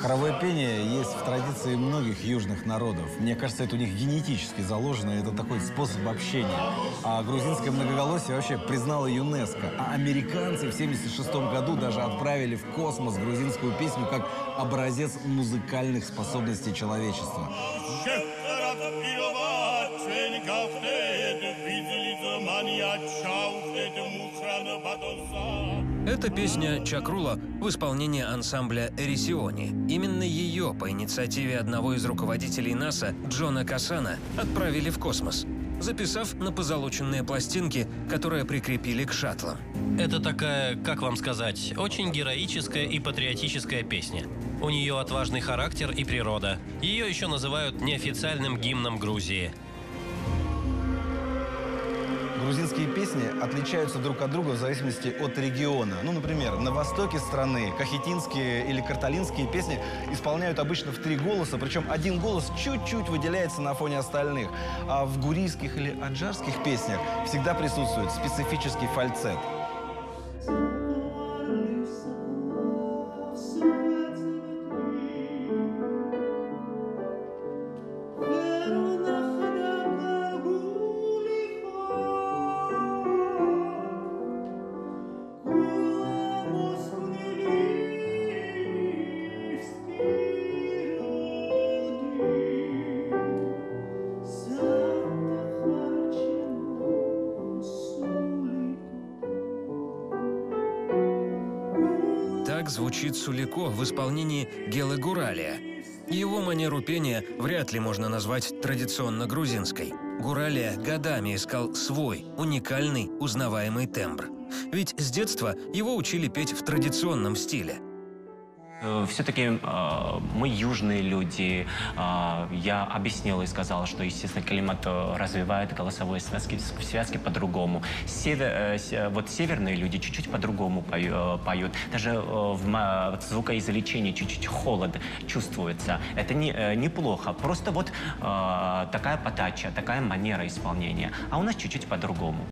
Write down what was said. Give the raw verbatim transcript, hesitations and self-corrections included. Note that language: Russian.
Хоровое пение есть в традиции многих южных народов. Мне кажется, это у них генетически заложено, это такой способ общения. А грузинское многоголосие вообще признало ЮНЕСКО. А американцы в семьдесят шестом году даже отправили в космос грузинскую песню как образец музыкальных способностей человечества. Это песня «Чакруло» в исполнении ансамбля «Эрисиони». Именно ее по инициативе одного из руководителей НАСА, Джона Касана, отправили в космос, записав на позолоченные пластинки, которые прикрепили к шаттлам. Это такая, как вам сказать, очень героическая и патриотическая песня. У нее отважный характер и природа. Ее еще называют неофициальным гимном Грузии. Грузинские песни отличаются друг от друга в зависимости от региона. Ну, например, на востоке страны кахетинские или карталинские песни исполняют обычно в три голоса, причем один голос чуть-чуть выделяется на фоне остальных. А в гурийских или аджарских песнях всегда присутствует специфический фальцет. Так звучит Сулико в исполнении Гелы Гуралия. Его манеру пения вряд ли можно назвать традиционно грузинской. Гуралия годами искал свой, уникальный, узнаваемый тембр. Ведь с детства его учили петь в традиционном стиле. Все-таки э, мы южные люди. Э, я объяснила и сказала, что, естественно, климат развивает голосовые связки, связки по-другому. Север, э, вот северные люди чуть-чуть по-другому поют. Даже э, в звукоизвлечении чуть-чуть холод чувствуется. Это не, э, неплохо. Просто вот э, такая подача, такая манера исполнения. А у нас чуть-чуть по-другому.